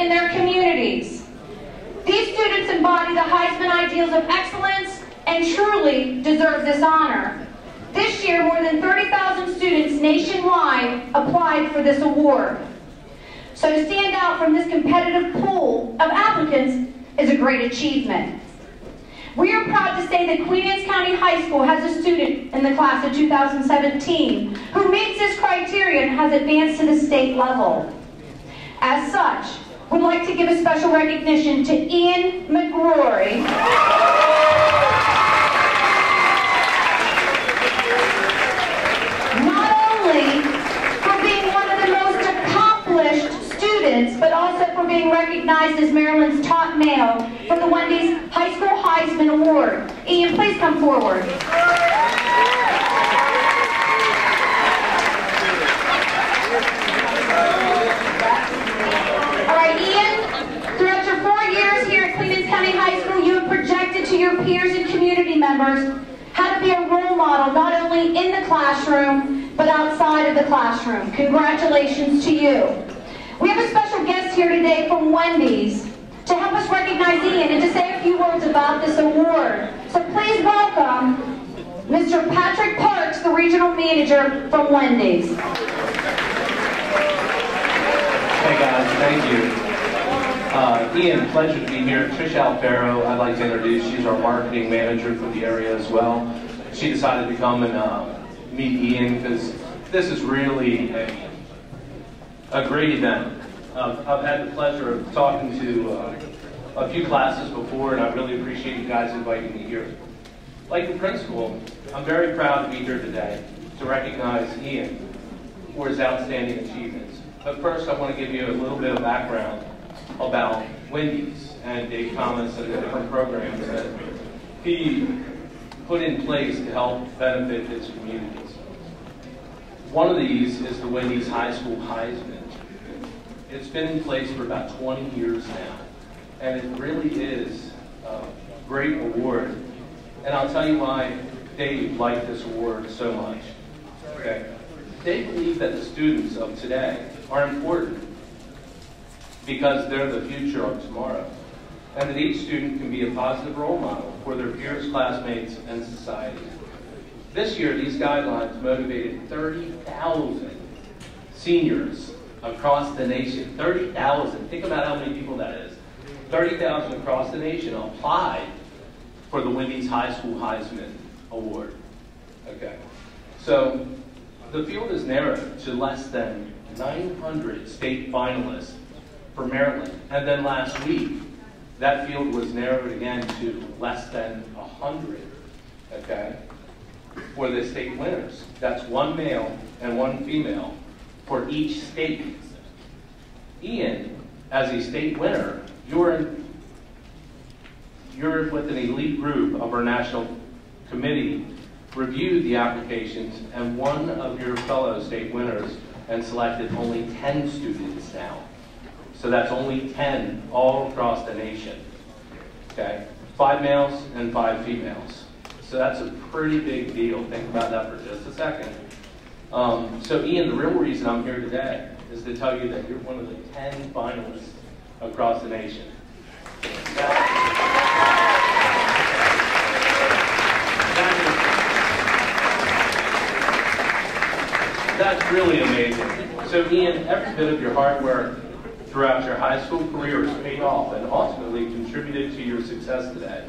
in their communities. These students embody the Heisman ideals of excellence and truly deserve this honor. This year, more than 30,000 students nationwide applied for this award. So to stand out from this competitive pool of applicants is a great achievement. We are proud to say that Queen Anne's County High School has a student in the class of 2017 who meets this criteria and has advanced to the state level. As such, we'd like to give a special recognition to Ian McGrory. But also for being recognized as Maryland's top male for the Wendy's High School Heisman Award. Ian, please come forward. All right, Ian, throughout your 4 years here at Queen Anne's County High School, you have projected to your peers and community members how to be a role model, not only in the classroom, but outside of the classroom. Congratulations to you. We have a special guest here today from Wendy's to help us recognize Ian and to say a few words about this award. So please welcome Mr. Patrick Parks, the regional manager from Wendy's. Hey guys, thank you. Ian, pleasure to be here. Trisha Alfaro, I'd like to introduce. She's our marketing manager for the area as well. She decided to come and meet Ian because this is really a great event. I've had the pleasure of talking to a few classes before, and I really appreciate you guys inviting me here. Like the principal, I'm very proud to be here today to recognize Ian for his outstanding achievements. But first, I want to give you a little bit of background about Wendy's and Dave Thomas and the different programs that he put in place to help benefit his communities. One of these is the Wendy's High School Heisman. It's been in place for about 20 years now, and it really is a great award. And I'll tell you why Dave liked this award so much. Okay. They believe that the students of today are important because they're the future of tomorrow, and that each student can be a positive role model for their peers, classmates, and society. This year, these guidelines motivated 30,000 seniors across the nation. 30,000. Think about how many people that is. 30,000 across the nation applied for the Wendy's High School Heisman Award. Okay. So the field is narrowed to less than 900 state finalists for Maryland. And then last week, that field was narrowed again to less than 100. Okay. For the state winners. That's one male and one female for each state. Ian, as a state winner, you're with an elite group of our national committee reviewed the applications, and one of your fellow state winners and selected only 10 students now. So that's only 10 all across the nation. Okay, 5 males and 5 females. So that's a pretty big deal. Think about that for just a second. So Ian, the real reason I'm here today is to tell you that you're one of the 10 finalists across the nation. That's really amazing. So Ian, every bit of your hard work throughout your high school career has paid off and ultimately contributed to your success today.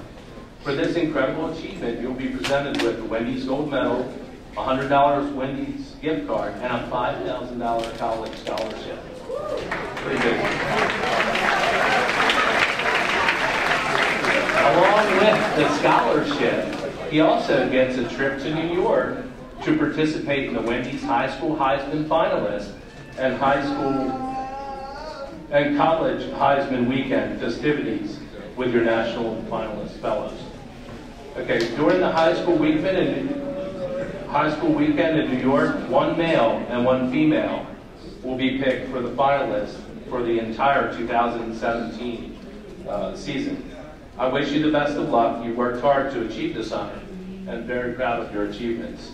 For this incredible achievement, you'll be presented with a Wendy's Gold Medal, a $100 Wendy's gift card, and a $5,000 college scholarship. Pretty big one. Along with the scholarship, he also gets a trip to New York to participate in the Wendy's High School Heisman Finalist and High School and College Heisman Weekend festivities with your national finalist fellows. Okay, during the high school weekend in New York, one male and one female will be picked for the finalists for the entire 2017 season. I wish you the best of luck. You worked hard to achieve this honor, and very proud of your achievements.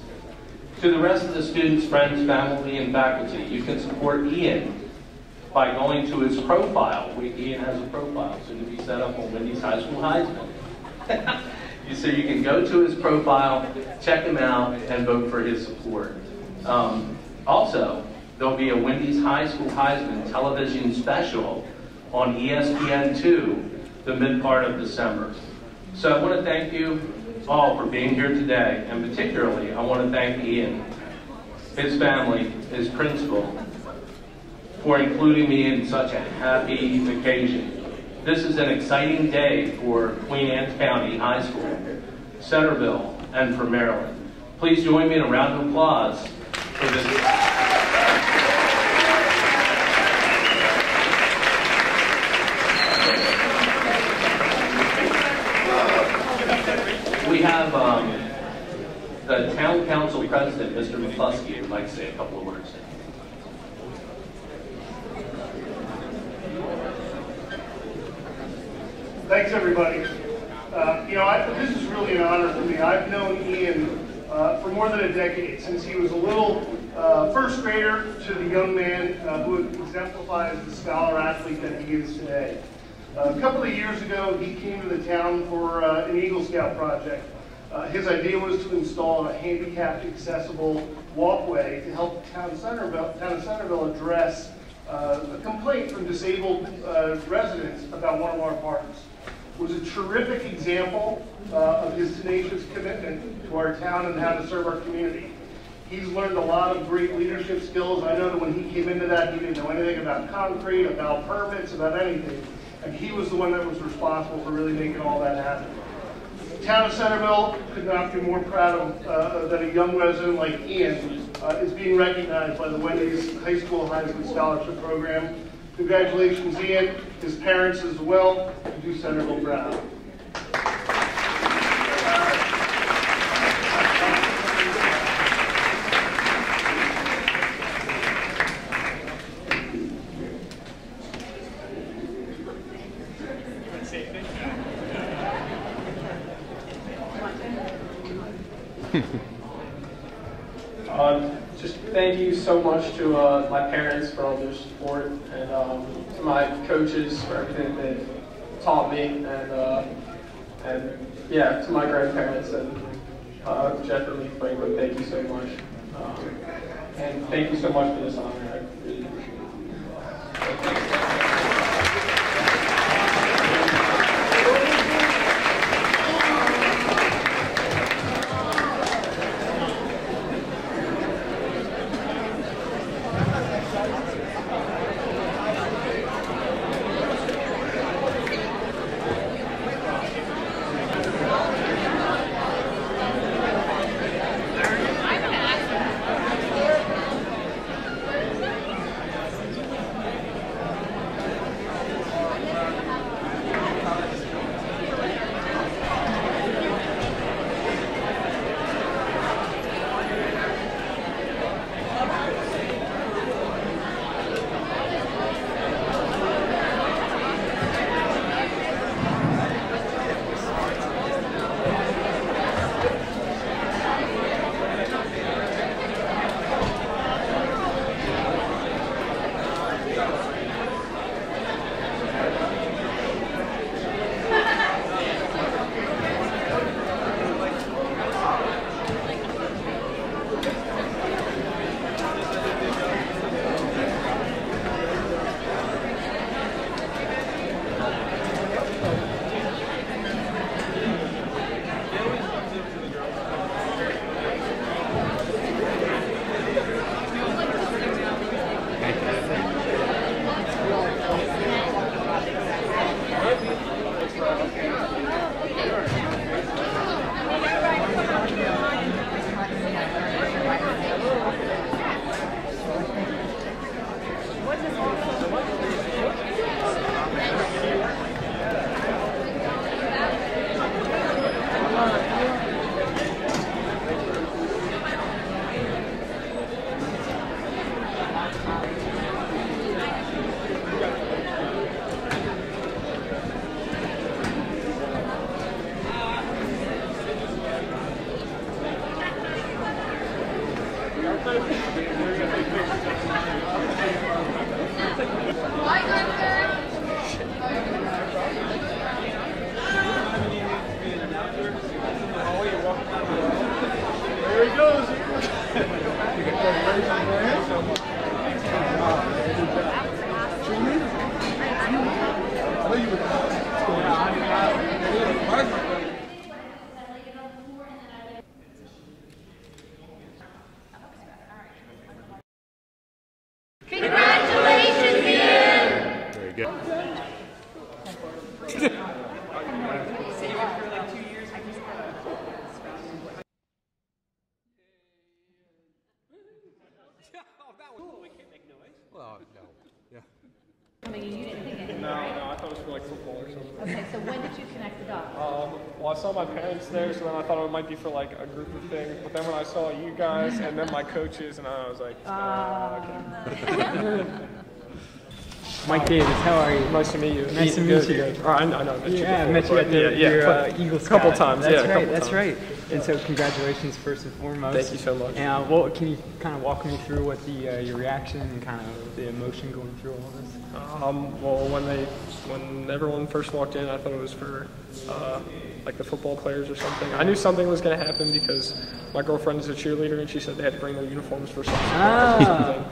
To the rest of the students, friends, family, and faculty, you can support Ian by going to his profile. Ian has a profile, soon to be set up on Wendy's High School Heisman. So you can go to his profile, check him out, and vote for his support. Also, there'll be a Wendy's High School Heisman television special on ESPN2 the mid-part of December. So I want to thank you all for being here today, and particularly I want to thank Ian, his family, his principal, for including me in such a happy occasion. This is an exciting day for Queen Anne's County High School, Centreville, and for Maryland. Please join me in a round of applause for this. We have the town council president, Mr. McCluskey, would like to say a couple of words. Thanks, everybody. This is really an honor for me. I've known Ian for more than a decade, since he was a little first grader to the young man who exemplifies the scholar-athlete that he is today. A couple of years ago, he came to the town for an Eagle Scout project. His idea was to install a handicapped-accessible walkway to help town of Centreville address a complaint from disabled residents about one of our parks. It was a terrific example of his tenacious commitment to our town and how to serve our community. He's learned a lot of great leadership skills. I know that when he came into that, he didn't know anything about concrete, about permits, about anything. And he was the one that was responsible for really making all that happen. The town of Centreville could not be more proud of that a young resident like Ian is being recognized by the Wendy's High School Heisman Scholarship Program. Congratulations, Ian, his parents as well, and do Senator Will Brown. Thank you so much to my parents for all their support, and to my coaches for everything they've taught me, and yeah, to my grandparents and Jeffrey Lee Franklin. Thank you so much, and thank you so much for this honor. I really appreciate Well, no. Yeah. I mean, you didn't think anything, right? No, I thought it was for like football or something. Okay, so when did you connect the dots? Well, I saw my parents there, so then I thought it might be for like a group of things. But then when I saw you guys and then my coaches, and I was like, okay. Mike Davis, how are you? Nice to meet you. Nice to meet you. I met you at the Eagles a couple times. And so congratulations first and foremost. Thank you so much. Now, well, can you kind of walk me through what the your reaction and kind of the emotion going through all this? Well, when everyone first walked in, I thought it was for like the football players or something. I knew something was going to happen because my girlfriend is a cheerleader, and she said they had to bring their uniforms for something.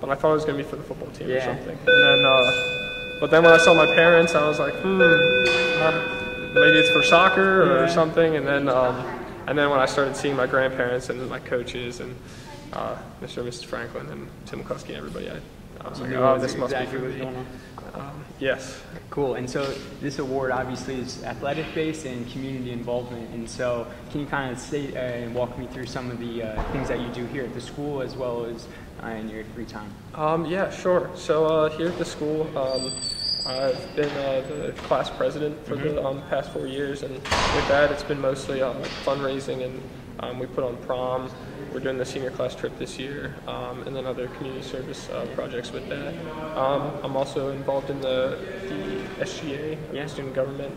But I thought it was going to be for the football team or something. And then, but then when I saw my parents, I was like, maybe it's for soccer or something. And then when I started seeing my grandparents and my coaches and Mr. and Mrs. Franklin and Tim McCluskey and everybody, I was like, oh, this must be for me. Yes. Cool. And so this award obviously is athletic-based and community involvement. And so can you kind of say and walk me through some of the things that you do here at the school as well as in your free time? Yeah, sure. So here at the school, I've been the class president for the past 4 years, and with that, it's been mostly fundraising, and we put on prom. We're doing the senior class trip this year, and then other community service projects with that. I'm also involved in the SGA, the student government,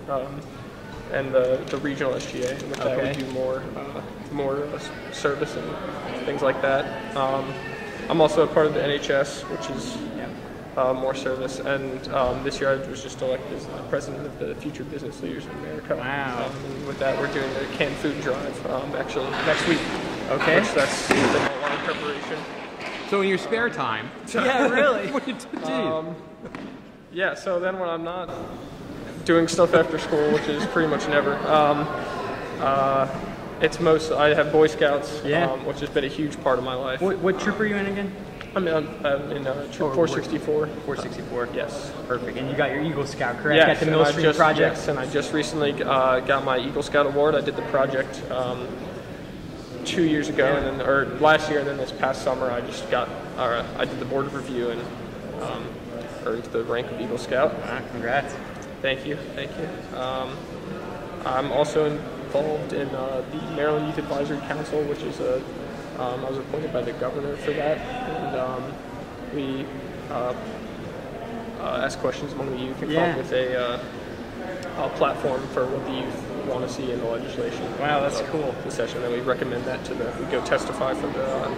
and the regional SGA, and with that we do more service and things like that. I'm also a part of the NHS, which is more service, and this year I was just elected as the president of the Future Business Leaders of America. Wow. And with that, we're doing the canned food drive actually next week. Okay. Which that's a lot of preparation. So in your spare time. Yeah, really. What do you do? Yeah, so then when I'm not doing stuff after school, which is pretty much never, it's most, I have Boy Scouts, which has been a huge part of my life. What troop are you in again? I'm in troop 464. 464. Yes. Perfect. And you got your Eagle Scout, correct? Yes. At the Mill Street Project. Yes, and I just recently got my Eagle Scout award. I did the project 2 years ago, and then, or last year, and then this past summer I just got, I did the board of review and earned the rank of Eagle Scout. Ah, congrats. Thank you. Thank you. I'm also involved in the Maryland Youth Advisory Council, which is a I was appointed by the governor for that, and we ask questions among the youth and come up with a platform for what the youth want to see in the legislation. Wow, that's cool. The session, and we recommend that to the, we go testify for the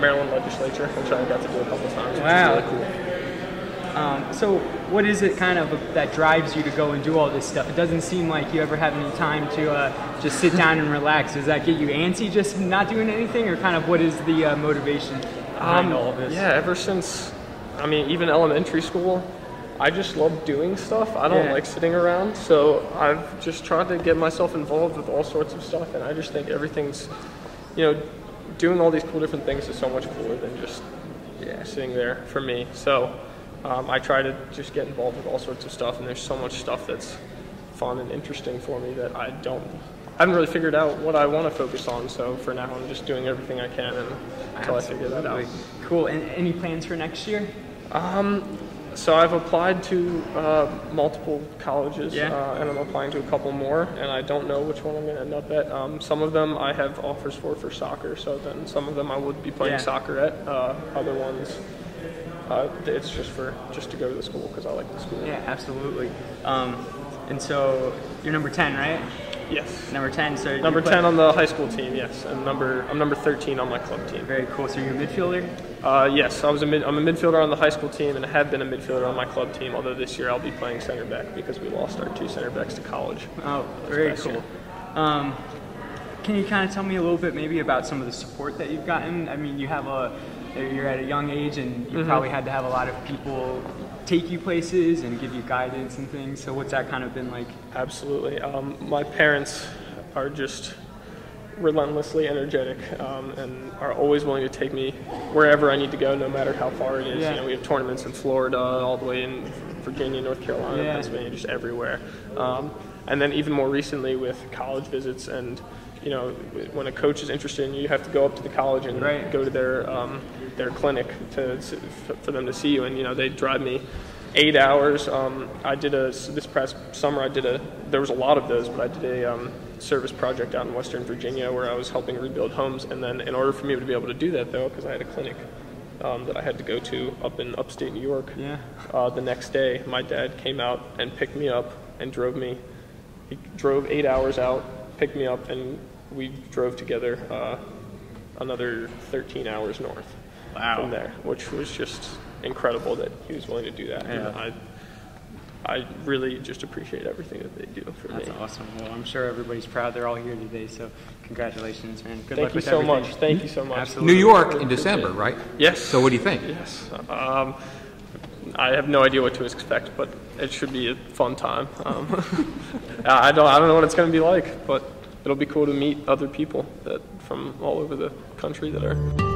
Maryland legislature, which I got to do a couple times, which is really cool. So what is it kind of that drives you to go and do all this stuff? It doesn't seem like you ever have any time to just sit down and relax. Does that get you antsy just not doing anything, or kind of what is the motivation behind all of this? Yeah, ever since, I mean, even elementary school, I just love doing stuff. I don't like sitting around, so I've just tried to get myself involved with all sorts of stuff, and I just think everything's, you know, doing all these cool different things is so much cooler than just sitting there for me. So. I try to just get involved with all sorts of stuff, and there's so much stuff that's fun and interesting for me that I haven't really figured out what I want to focus on, so for now I'm just doing everything I can until I figure that out. Cool, and any plans for next year? So I've applied to multiple colleges, and I'm applying to a couple more, and I don't know which one I'm going to end up at. Some of them I have offers for soccer, so then some of them I would be playing soccer at, other ones. It's just to go to the school because I like the school. Yeah, absolutely. And so you're number 10, right? Yes. Number 10. So number 10 on the high school team. Yes, and I'm number 13 on my club team. Very cool. So you're a midfielder? Yes, I'm a midfielder on the high school team, and I have been a midfielder on my club team. Although this year I'll be playing center back because we lost our two center backs to college. Oh, very cool. Can you kind of tell me a little bit maybe about some of the support that you've gotten? I mean, you have a you're at a young age, and you probably had to have a lot of people take you places and give you guidance and things. So what's that kind of been like? Absolutely. My parents are just relentlessly energetic and are always willing to take me wherever I need to go, no matter how far it is. Yeah. You know, we have tournaments in Florida, all the way in Virginia, North Carolina, yeah. Pennsylvania, just everywhere. And then even more recently with college visits, and you know, when a coach is interested in you, you have to go up to the college and right. go to their clinic for them to see you. And you know, they drive me 8 hours. I did this past summer. There was a lot of those, but I did a service project out in Western Virginia where I was helping rebuild homes. And then in order for me to be able to do that, though, because I had a clinic that I had to go to up in upstate New York, yeah. The next day my dad came out and picked me up and drove me. He drove 8 hours out, picked me up, and we drove together another 13 hours north wow. from there, which was just incredible that he was willing to do that. Yeah. And I really just appreciate everything that they do for me. That's awesome. Well, I'm sure everybody's proud they're all here today, so congratulations, man. Good luck with everything. Thank you so much. Thank you so much. Absolutely. New York in December, right? Yes. So what do you think? Yes. I have no idea what to expect, but it should be a fun time. I don't know what it's going to be like, but it'll be cool to meet other people from all over the country that are...